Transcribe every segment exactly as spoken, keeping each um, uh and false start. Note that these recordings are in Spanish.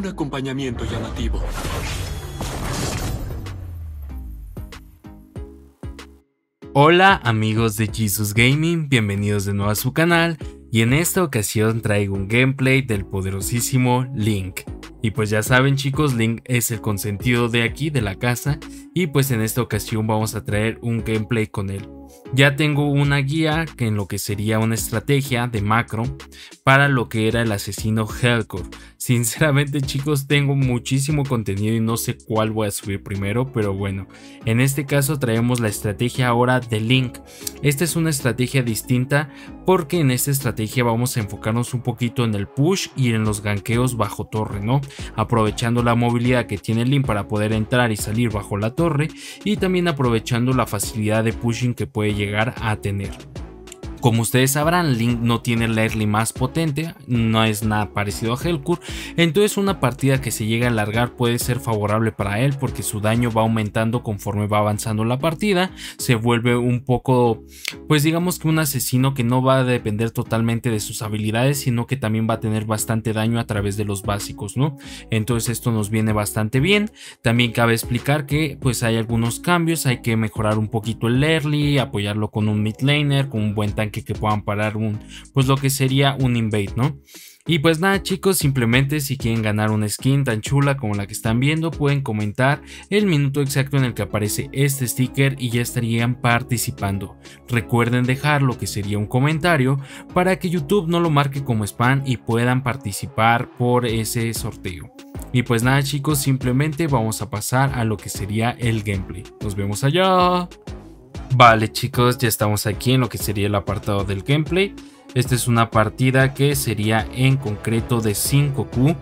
un acompañamiento llamativo. Hola amigos de YSUS Gaming, bienvenidos de nuevo a su canal, y en esta ocasión traigo un gameplay del poderosísimo Link. Y pues ya saben chicos, Link es el consentido de aquí, de la casa, y pues en esta ocasión vamos a traer un gameplay con él. Ya tengo una guía que en lo que sería una estrategia de macro para lo que era el asesino Helcurt. Sinceramente chicos, tengo muchísimo contenido y no sé cuál voy a subir primero, pero bueno, en este caso traemos la estrategia ahora de Link. Esta es una estrategia distinta porque en esta estrategia vamos a enfocarnos un poquito en el push y en los ganqueos bajo torre, ¿no? Aprovechando la movilidad que tiene Link para poder entrar y salir bajo la torre, y también aprovechando la facilidad de pushing que puede puede llegar a tener. Como ustedes sabrán, Link no tiene la early más potente, no es nada parecido a Helcurt, entonces una partida que se llegue a alargar puede ser favorable para él porque su daño va aumentando conforme va avanzando la partida, se vuelve un poco, pues digamos que un asesino que no va a depender totalmente de sus habilidades, sino que también va a tener bastante daño a través de los básicos, ¿no? Entonces esto nos viene bastante bien. También cabe explicar que pues hay algunos cambios, hay que mejorar un poquito el early, apoyarlo con un mid laner, con un buen tanque Que, que puedan parar un, pues lo que sería un invade, ¿no? Y pues nada chicos, simplemente si quieren ganar una skin tan chula como la que están viendo, pueden comentar el minuto exacto en el que aparece este sticker y ya estarían participando. Recuerden dejar lo que sería un comentario para que YouTube no lo marque como spam y puedan participar por ese sorteo. Y pues nada chicos, simplemente vamos a pasar a lo que sería el gameplay. Nos vemos allá. Vale chicos, ya estamos aquí en lo que sería el apartado del gameplay. Esta es una partida que sería en concreto de cinco Q.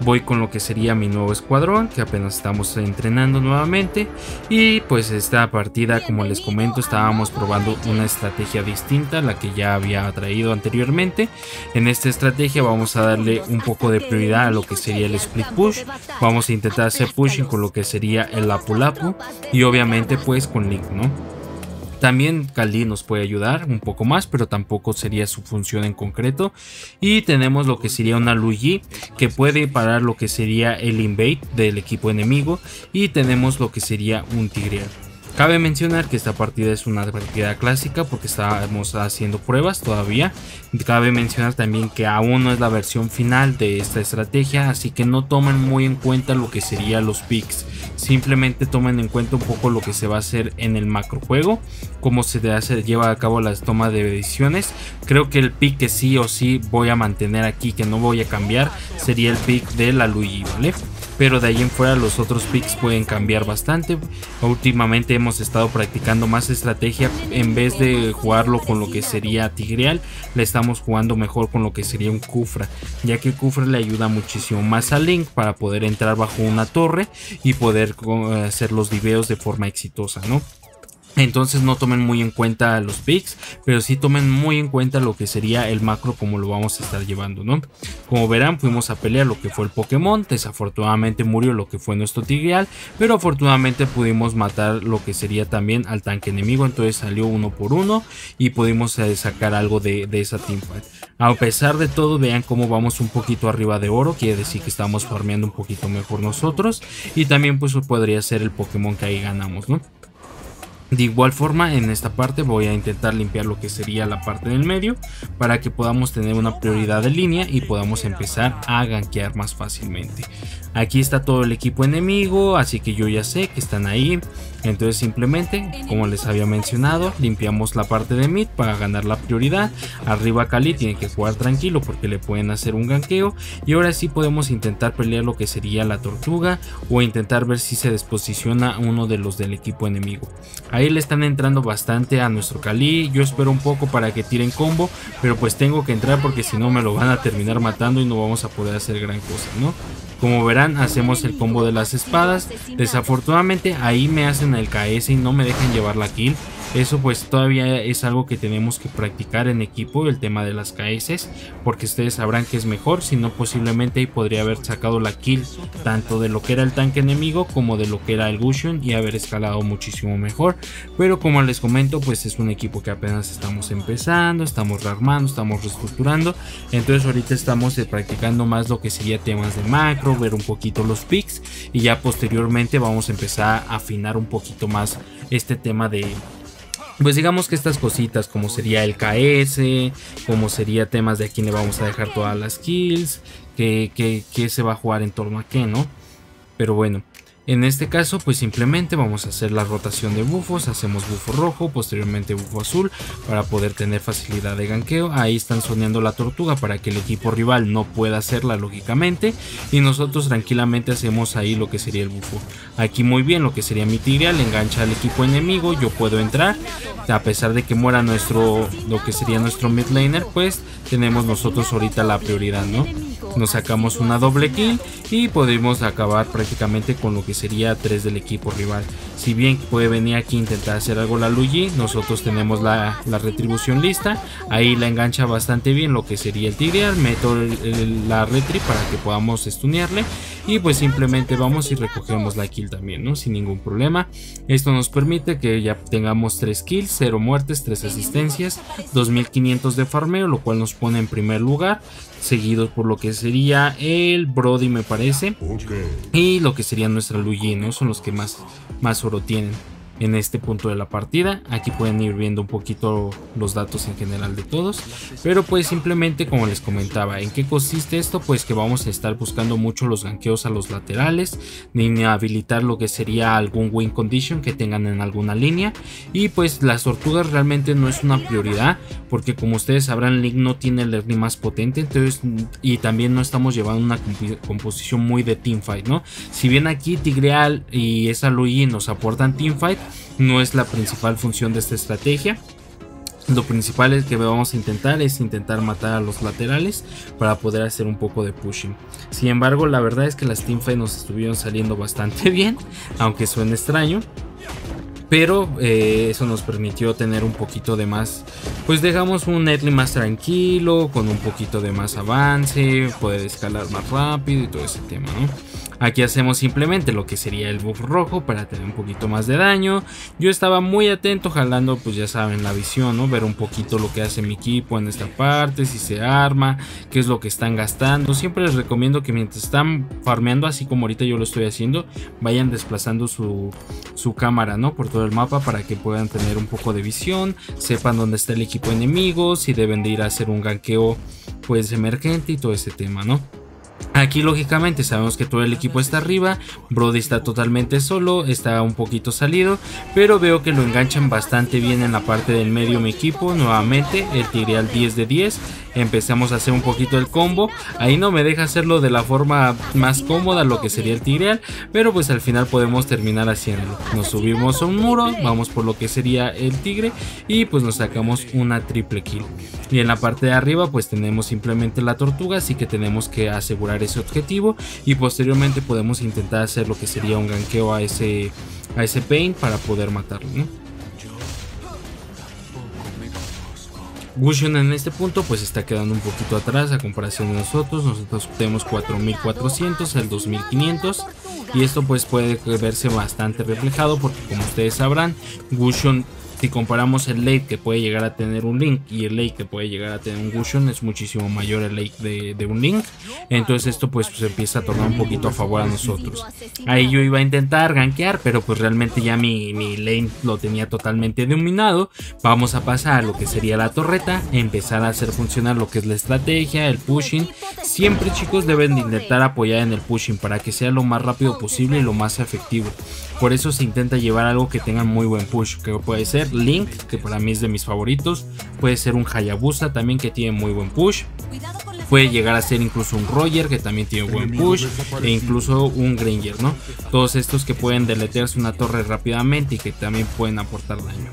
Voy con lo que sería mi nuevo escuadrón, que apenas estamos entrenando nuevamente. Y pues esta partida, como les comento, estábamos probando una estrategia distinta, la que ya había traído anteriormente. En esta estrategia vamos a darle un poco de prioridad a lo que sería el split push. Vamos a intentar hacer pushing con lo que sería el Lapu-lapu y obviamente pues con Link, ¿no? También Cali nos puede ayudar un poco más, pero tampoco sería su función en concreto. Y tenemos lo que sería una Luigi que puede parar lo que sería el invade del equipo enemigo. Y tenemos lo que sería un Tigreal. Cabe mencionar que esta partida es una partida clásica porque estamos haciendo pruebas todavía. Cabe mencionar también que aún no es la versión final de esta estrategia, así que no tomen muy en cuenta lo que serían los picks. Simplemente tomen en cuenta un poco lo que se va a hacer en el macrojuego, cómo se hace, lleva a cabo las tomas de decisiones. Creo que el pick que sí o sí voy a mantener aquí, que no voy a cambiar, sería el pick de la Luigi, ¿vale? Pero de ahí en fuera los otros picks pueden cambiar bastante. Últimamente hemos estado practicando más estrategia, en vez de jugarlo con lo que sería Tigreal, le estamos jugando mejor con lo que sería un Kufra, ya que Kufra le ayuda muchísimo más a Link para poder entrar bajo una torre y poder hacer los diveos de forma exitosa, ¿no? Entonces no tomen muy en cuenta los picks, pero sí tomen muy en cuenta lo que sería el macro, como lo vamos a estar llevando, ¿no? Como verán, fuimos a pelear lo que fue el Pokémon. Desafortunadamente murió lo que fue nuestro Tigreal, pero afortunadamente pudimos matar lo que sería también al tanque enemigo. Entonces salió uno por uno y pudimos sacar algo de, de esa teamfight. A pesar de todo, vean cómo vamos un poquito arriba de oro, quiere decir que estamos farmeando un poquito mejor nosotros, y también pues podría ser el Pokémon que ahí ganamos, ¿no? De igual forma, en esta parte voy a intentar limpiar lo que sería la parte del medio para que podamos tener una prioridad de línea y podamos empezar a gankear más fácilmente. Aquí está todo el equipo enemigo, así que yo ya sé que están ahí. Entonces simplemente, como les había mencionado, limpiamos la parte de mid para ganar la prioridad. Arriba Cali tiene que jugar tranquilo porque le pueden hacer un ganqueo. Y ahora sí podemos intentar pelear lo que sería la tortuga o intentar ver si se desposiciona uno de los del equipo enemigo. Ahí le están entrando bastante a nuestro Cali. Yo espero un poco para que tiren combo, pero pues tengo que entrar porque si no me lo van a terminar matando y no vamos a poder hacer gran cosa, ¿no? Como verán, hacemos el combo de las espadas. Desafortunadamente ahí me hacen el K S y no me dejan llevar la kill. Eso pues todavía es algo que tenemos que practicar en equipo, el tema de las K S, porque ustedes sabrán que es mejor, si no posiblemente ahí podría haber sacado la kill tanto de lo que era el tanque enemigo como de lo que era el Gusion y haber escalado muchísimo mejor. Pero como les comento, pues es un equipo que apenas estamos empezando, estamos rearmando, estamos reestructurando, entonces ahorita estamos practicando más lo que sería temas de macro, ver un poquito los picks y ya posteriormente vamos a empezar a afinar un poquito más este tema de... Pues digamos que estas cositas como sería el K S, como sería temas de a quién le vamos a dejar todas las kills, que, que, que se va a jugar en torno a qué, ¿no? Pero bueno, en este caso pues simplemente vamos a hacer la rotación de bufos, hacemos bufo rojo, posteriormente bufo azul para poder tener facilidad de ganqueo. Ahí están soneando la tortuga para que el equipo rival no pueda hacerla lógicamente y nosotros tranquilamente hacemos ahí lo que sería el bufo. Aquí muy bien lo que sería mi Tigreal, engancha al equipo enemigo, yo puedo entrar, a pesar de que muera nuestro, lo que sería nuestro mid laner, pues tenemos nosotros ahorita la prioridad, ¿no? Nos sacamos una doble kill y podemos acabar prácticamente con lo que sería tres del equipo rival. Si bien puede venir aquí a intentar hacer algo la Luigi, nosotros tenemos la, la retribución lista. Ahí la engancha bastante bien lo que sería el Tigreal. Meto el, el, la retri para que podamos stunearle y pues simplemente vamos y recogemos la kill también, ¿no? Sin ningún problema. Esto nos permite que ya tengamos tres kills, cero muertes, tres asistencias, dos mil quinientos de farmeo, lo cual nos pone en primer lugar, seguidos por lo que sería el Brody, me parece, okay, y lo que sería nuestra Luigi, ¿no? Son los que más, más oro tienen en este punto de la partida. Aquí pueden ir viendo un poquito los datos en general de todos, pero pues simplemente como les comentaba, ¿en qué consiste esto? Pues que vamos a estar buscando mucho los ganqueos a los laterales, ni habilitar lo que sería algún win condition que tengan en alguna línea, y pues las tortugas realmente no es una prioridad, porque como ustedes sabrán, Link no tiene el early más potente, entonces, y también no estamos llevando una comp composición muy de teamfight, ¿no? Si bien aquí Tigreal y esa Luigi nos aportan teamfight, no es la principal función de esta estrategia. Lo principal es que vamos a intentar es intentar matar a los laterales para poder hacer un poco de pushing. Sin embargo, la verdad es que las teamfights nos estuvieron saliendo bastante bien, aunque suene extraño, pero eh, eso nos permitió tener un poquito de más, pues dejamos un early más tranquilo, con un poquito de más avance, poder escalar más rápido y todo ese tema, ¿no? Aquí hacemos simplemente lo que sería el buff rojo para tener un poquito más de daño. Yo estaba muy atento jalando, pues ya saben, la visión, ¿no? Ver un poquito lo que hace mi equipo en esta parte, si se arma, qué es lo que están gastando. Siempre les recomiendo que mientras están farmeando, así como ahorita yo lo estoy haciendo, vayan desplazando su, su cámara, ¿no? Por todo el mapa para que puedan tener un poco de visión, sepan dónde está el equipo enemigo, si deben de ir a hacer un ganqueo pues emergente y todo ese tema, ¿no? Aquí lógicamente sabemos que todo el equipo está arriba, Brody está totalmente solo, está un poquito salido, pero veo que lo enganchan bastante bien en la parte del medio mi equipo. Nuevamente el Tigreal diez de diez, empezamos a hacer un poquito el combo, ahí no me deja hacerlo de la forma más cómoda lo que sería el Tigreal, pero pues al final podemos terminar haciéndolo. Nos subimos a un muro, vamos por lo que sería el Tigre y pues nos sacamos una triple kill. Y en la parte de arriba pues tenemos simplemente la tortuga, así que tenemos que asegurar ese objetivo y posteriormente podemos intentar hacer lo que sería un ganqueo a ese, a ese Vayne para poder matarlo, ¿no? Gusion en este punto pues está quedando un poquito atrás a comparación de nosotros. Nosotros tenemos cuatro mil cuatrocientos, el dos mil quinientos, y esto pues puede verse bastante reflejado porque como ustedes sabrán, Gusion, si comparamos el late que puede llegar a tener un Link y el late que puede llegar a tener un Gusion, es muchísimo mayor el late de, de un Link. Entonces esto pues se empieza a tornar un poquito a favor a nosotros. Ahí yo iba a intentar gankear, pero pues realmente ya mi, mi lane lo tenía totalmente dominado. Vamos a pasar a lo que sería la torreta, empezar a hacer funcionar lo que es la estrategia, el pushing. Siempre chicos deben de intentar apoyar en el pushing para que sea lo más rápido posible y lo más efectivo. Por eso se intenta llevar algo que tenga muy buen push, que puede ser Link, que para mí es de mis favoritos, puede ser un Hayabusa también que tiene muy buen push, puede llegar a ser incluso un Roger que también tiene buen push e incluso un Granger, ¿no? Todos estos que pueden deletearse una torre rápidamente y que también pueden aportar daño.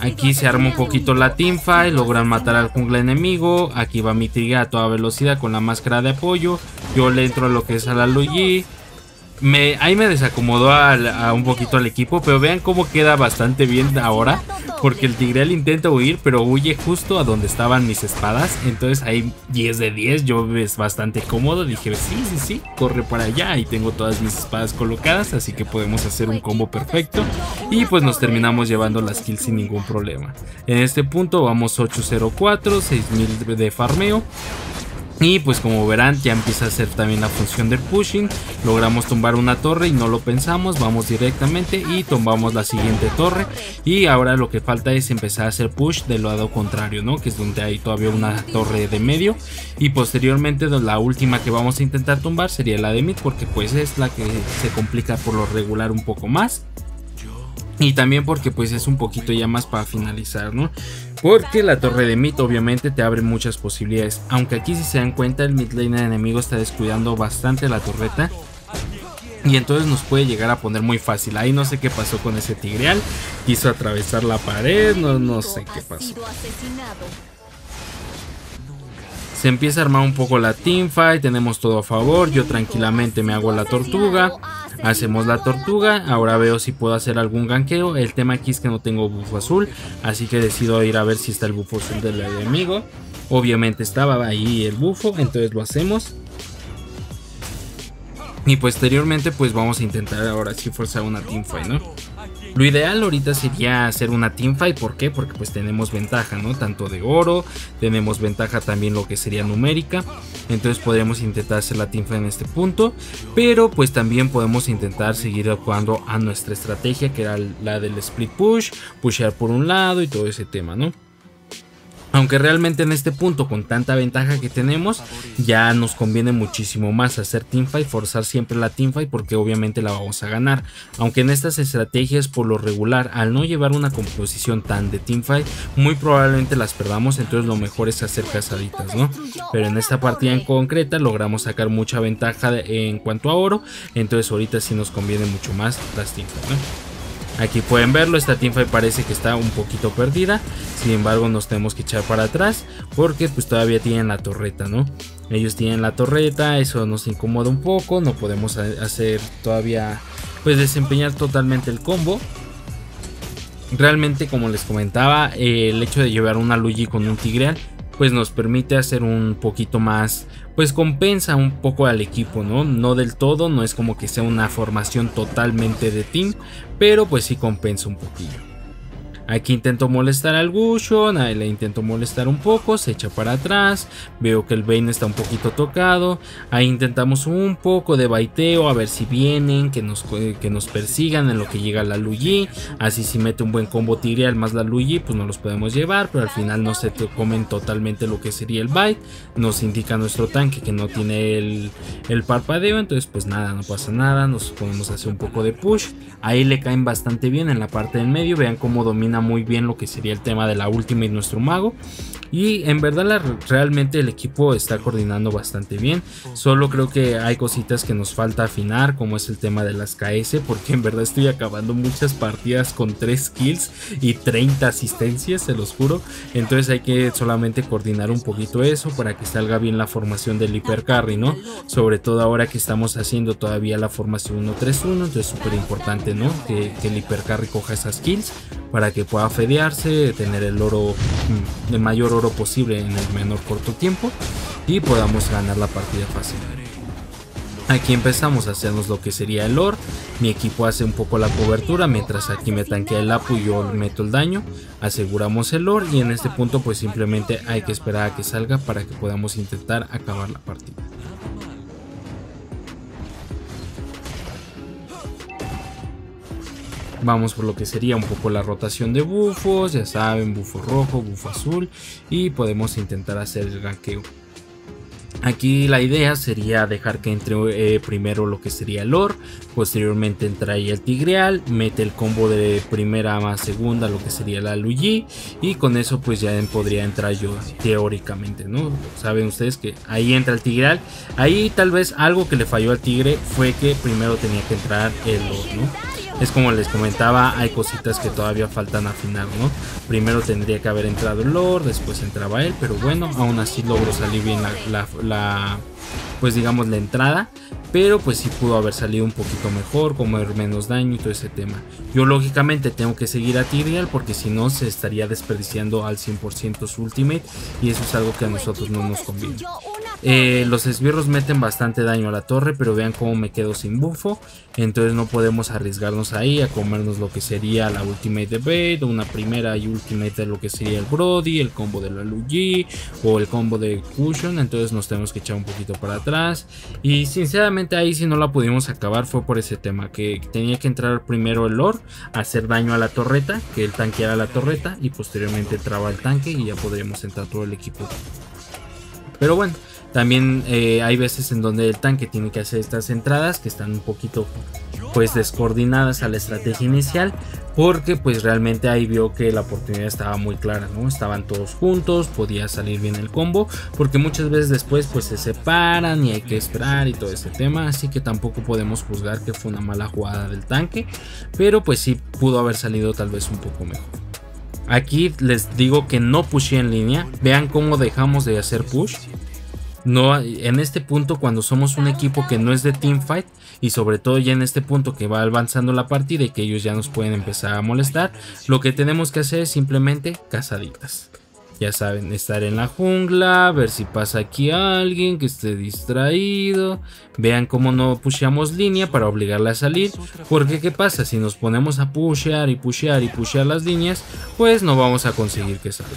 Aquí se arma un poquito la teamfight, logran matar al jungla enemigo, aquí va mi Tigreal a toda velocidad con la máscara de apoyo, yo le entro a lo que es a la Luigi. Me, ahí me desacomodó al, a un poquito al equipo, pero vean cómo queda bastante bien ahora, porque el Tigreal intenta huir, pero huye justo a donde estaban mis espadas. Entonces ahí diez de diez, yo es bastante cómodo. Dije, sí, sí, sí, corre para allá y tengo todas mis espadas colocadas, así que podemos hacer un combo perfecto. Y pues nos terminamos llevando las kills sin ningún problema. En este punto vamos ocho cero cuatro, seis mil de farmeo. Y pues como verán, ya empieza a hacer también la función del pushing. Logramos tumbar una torre y no lo pensamos, vamos directamente y tumbamos la siguiente torre. Y ahora lo que falta es empezar a hacer push del lado contrario, ¿no? Que es donde hay todavía una torre de medio. Y posteriormente la última que vamos a intentar tumbar sería la de mid, porque pues es la que se complica por lo regular un poco más. Y también porque pues es un poquito ya más para finalizar, ¿no? Porque la torre de mid obviamente te abre muchas posibilidades. Aunque aquí, si se dan cuenta, el mid lane enemigo está descuidando bastante la torreta. Y entonces nos puede llegar a poner muy fácil. Ahí no sé qué pasó con ese Tigreal. Quiso atravesar la pared, no, no sé qué pasó. Se empieza a armar un poco la teamfight, tenemos todo a favor, yo tranquilamente me hago la tortuga, hacemos la tortuga, ahora veo si puedo hacer algún ganqueo. El tema aquí es que no tengo bufo azul, así que decido ir a ver si está el bufo azul del enemigo. Obviamente estaba ahí el bufo, entonces lo hacemos. Y posteriormente pues vamos a intentar ahora sí forzar una teamfight, ¿no? Lo ideal ahorita sería hacer una teamfight, ¿por qué? Porque pues tenemos ventaja, ¿no? Tanto de oro, tenemos ventaja también lo que sería numérica, entonces podríamos intentar hacer la teamfight en este punto, pero pues también podemos intentar seguir jugando a nuestra estrategia, que era la del split push, pushear por un lado y todo ese tema, ¿no? Aunque realmente en este punto, con tanta ventaja que tenemos, ya nos conviene muchísimo más hacer teamfight, forzar siempre la teamfight, porque obviamente la vamos a ganar. Aunque en estas estrategias por lo regular, al no llevar una composición tan de teamfight, muy probablemente las perdamos, entonces lo mejor es hacer cazaditas, ¿no? Pero en esta partida en concreta logramos sacar mucha ventaja de, en cuanto a oro, entonces ahorita sí nos conviene mucho más las teamfight, ¿no? Aquí pueden verlo, esta teamfight parece que está un poquito perdida, sin embargo nos tenemos que echar para atrás porque pues todavía tienen la torreta, ¿no? Ellos tienen la torreta, eso nos incomoda un poco, no podemos hacer todavía, pues desempeñar totalmente el combo. Realmente, como les comentaba, eh, el hecho de llevar una Luigi con un Tigreal pues nos permite hacer un poquito más, pues compensa un poco al equipo, ¿no? No del todo, no es como que sea una formación totalmente de team, pero pues sí compensa un poquillo. Aquí intento molestar al Gusion, ahí le intento molestar un poco, se echa para atrás, veo que el Vayne está un poquito tocado, ahí intentamos un poco de baiteo, a ver si vienen, que nos, que nos persigan en lo que llega la Luigi, así si mete un buen combo Tigreal más la Luigi, pues no los podemos llevar, pero al final no se comen totalmente lo que sería el bait, nos indica nuestro tanque que no tiene el, el parpadeo, entonces pues nada, no pasa nada, nos podemos hacer un poco de push, ahí le caen bastante bien en la parte del medio, vean cómo domina muy bien lo que sería el tema de la última y nuestro mago, y en verdad la, realmente el equipo está coordinando bastante bien. Solo creo que hay cositas que nos falta afinar, como es el tema de las K S, porque en verdad estoy acabando muchas partidas con tres kills y treinta asistencias, se los juro, entonces hay que solamente coordinar un poquito eso para que salga bien la formación del hipercarry, ¿no? Sobre todo ahora que estamos haciendo todavía la formación uno tres uno, entonces es súper importante, ¿no? Que, que el hipercarry coja esas kills para que pueda fedearse, tener el oro, el mayor oro posible en el menor corto tiempo, y podamos ganar la partida fácil. Aquí empezamos a hacernos lo que sería el lore, mi equipo hace un poco la cobertura, mientras aquí me tanquea el Lapu y yo meto el daño, aseguramos el lore, y en este punto pues simplemente hay que esperar a que salga para que podamos intentar acabar la partida. Vamos por lo que sería un poco la rotación de bufos, ya saben, bufo rojo, bufo azul, y podemos intentar hacer el ganqueo. Aquí la idea sería dejar que entre eh, primero lo que sería el lore, posteriormente entraría el Tigreal, mete el combo de primera más segunda lo que sería la Luigi, y con eso pues ya podría entrar yo teóricamente, ¿no? Saben ustedes que ahí entra el Tigreal, ahí tal vez algo que le falló al Tigre fue que primero tenía que entrar el lore, ¿no? Es como les comentaba, hay cositas que todavía faltan afinar, ¿no? Primero tendría que haber entrado el Lord, después entraba él, pero bueno, aún así logró salir bien la, la, la pues digamos la entrada, pero pues sí pudo haber salido un poquito mejor, comer menos daño y todo ese tema. Yo lógicamente tengo que seguir a Tigreal porque si no se estaría desperdiciando al cien por ciento su ultimate y eso es algo que a nosotros no nos conviene. Eh, los esbirros meten bastante daño a la torre, pero vean cómo me quedo sin bufo, entonces no podemos arriesgarnos ahí a comernos lo que sería la ultimate de Vayne, una primera y ultimate de lo que sería el Brody, el combo de la Luigi o el combo de Gusion, entonces nos tenemos que echar un poquito para atrás y sinceramente ahí si no la pudimos acabar fue por ese tema, que tenía que entrar primero el Lord, hacer daño a la torreta, que el tanque era la torreta y posteriormente entraba el tanque y ya podríamos entrar todo el equipo. Pero bueno, también eh, hay veces en donde el tanque tiene que hacer estas entradas que están un poquito pues descoordinadas a la estrategia inicial, porque pues realmente ahí vio que la oportunidad estaba muy clara, ¿no? Estaban todos juntos, podía salir bien el combo, porque muchas veces después pues se separan y hay que esperar y todo ese tema, así que tampoco podemos juzgar que fue una mala jugada del tanque, pero pues sí pudo haber salido tal vez un poco mejor. Aquí les digo que no pushé en línea, vean cómo dejamos de hacer push. No, en este punto cuando somos un equipo que no es de teamfight y sobre todo ya en este punto que va avanzando la partida y que ellos ya nos pueden empezar a molestar, lo que tenemos que hacer es simplemente cazaditas. Ya saben, estar en la jungla, ver si pasa aquí alguien que esté distraído. Vean cómo no pusheamos línea para obligarla a salir. Porque ¿qué pasa? Si nos ponemos a pushear y pushear y pushear las líneas, pues no vamos a conseguir que salga.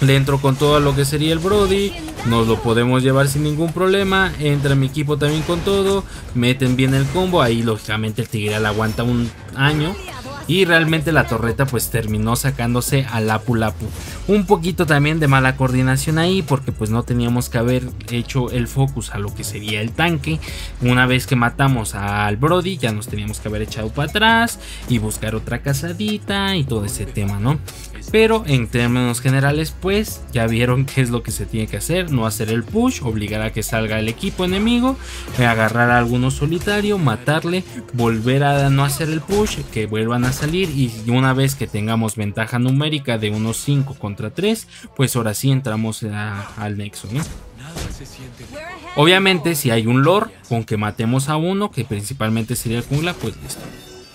Le entro con todo lo que sería el Brody, nos lo podemos llevar sin ningún problema, entra mi equipo también con todo, meten bien el combo, ahí lógicamente el Tigreal aguanta un año. Y realmente la torreta pues terminó sacándose a Lapu-lapu. Un poquito también de mala coordinación ahí, porque pues no teníamos que haber hecho el focus a lo que sería el tanque. Una vez que matamos al Brody ya nos teníamos que haber echado para atrás y buscar otra cazadita y todo ese tema, ¿no? Pero en términos generales pues ya vieron qué es lo que se tiene que hacer. No hacer el push, obligar a que salga el equipo enemigo, agarrar a alguno solitario, matarle, volver a no hacer el push, que vuelvan a salir y una vez que tengamos ventaja numérica de unos cinco contra tres, pues ahora sí entramos a, al nexo, ¿no? Obviamente si hay un lore con que matemos a uno, que principalmente sería el jungla, pues listo.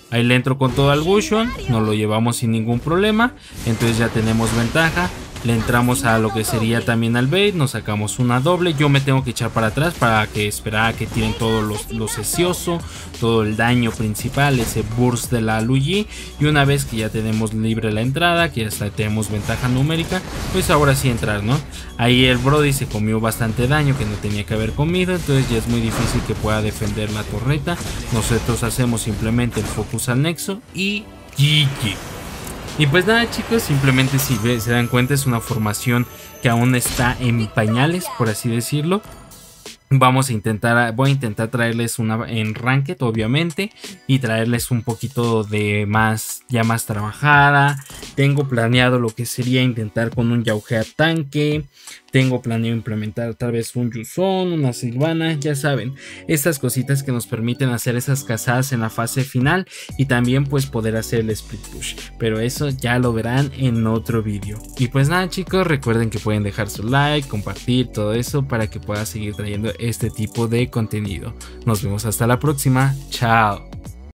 Ahí le entro con todo al Gusion, nos lo llevamos sin ningún problema, entonces ya tenemos ventaja. Le entramos a lo que sería también al bait, nos sacamos una doble. Yo me tengo que echar para atrás para que esperar a que tiren todo los, lo sesioso, todo el daño principal, ese burst de la Luigi. Y una vez que ya tenemos libre la entrada, que ya tenemos ventaja numérica, pues ahora sí entrar, ¿no? Ahí el Brody se comió bastante daño que no tenía que haber comido, entonces ya es muy difícil que pueda defender la torreta. Nosotros hacemos simplemente el focus al nexo y G G. Y pues nada chicos, simplemente si se dan cuenta es una formación que aún está en pañales, por así decirlo. Vamos a intentar, voy a intentar traerles una en ranked obviamente y traerles un poquito de más, ya más trabajada. Tengo planeado lo que sería intentar con un Yaugea tanque. Tengo planeado implementar tal vez un Yuzón, una Silvana, ya saben, estas cositas que nos permiten hacer esas cazadas en la fase final y también pues poder hacer el split push, pero eso ya lo verán en otro vídeo. Y pues nada chicos, recuerden que pueden dejar su like, compartir, todo eso para que pueda seguir trayendo este tipo de contenido. Nos vemos hasta la próxima, chao.